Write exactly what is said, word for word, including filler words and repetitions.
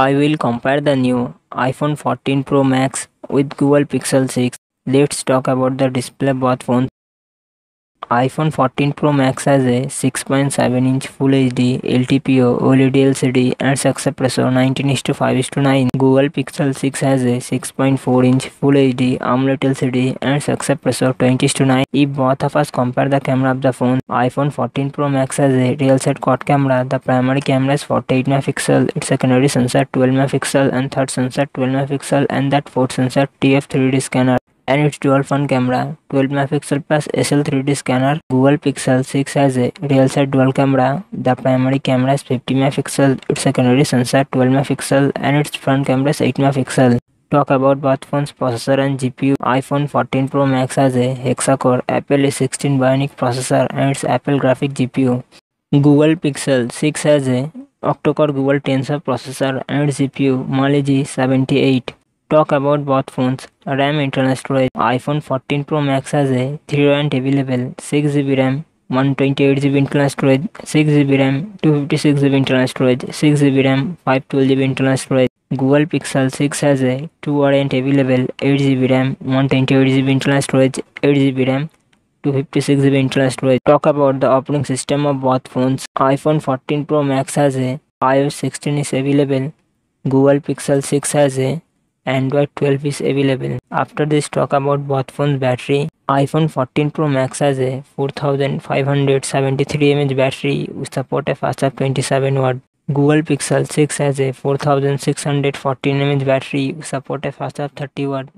I will compare the new iPhone fourteen Pro Max with Google Pixel six. Let's talk about the display both phones. iPhone fourteen Pro Max has a six point seven inch Full H D, L T P O, OLED L C D and success ratio nineteen is to five is to nine. Google Pixel six has a six point four inch Full H D, AMOLED L C D and success ratio twenty is to nine. If both of us compare the camera of the phone, iPhone fourteen Pro Max has a real set quad camera. The primary camera is forty-eight megapixel, its secondary sensor twelve megapixel and third sensor twelve megapixel and that fourth sensor T F three D scanner. And its dual front camera twelve megapixel plus S L three D scanner. Google Pixel six has a real set dual camera. The primary camera is fifty megapixel, its secondary sensor twelve megapixel and its front camera is eight megapixel. Talk about both phones processor and G P U. iPhone fourteen Pro Max has a hexa-core Apple A sixteen Bionic processor and its Apple graphic G P U. Google Pixel six has a octa-core Google Tensor processor and its G P U Mali G seventy-eight. Talk about both phones. RAM internal storage. iPhone fourteen Pro Max has a three variant available: six G B RAM, one twenty-eight G B internal storage, six G B RAM, two fifty-six G B internal storage, six G B RAM, five twelve G B internal storage. Google Pixel six has a two variant available: eight G B RAM, one twenty-eight G B internal storage, eight G B RAM, two fifty-six G B internal storage. Talk about the operating system of both phones. iPhone fourteen Pro Max has a i O S sixteen is available. Google Pixel six has a Android twelve is available. After this, talk about both phones battery. iPhone fourteen Pro Max has a four thousand five hundred seventy-three milliamp hour battery with support of fast twenty-seven watt. Google Pixel six has a four thousand six hundred fourteen milliamp hour battery with support of fast thirty watt.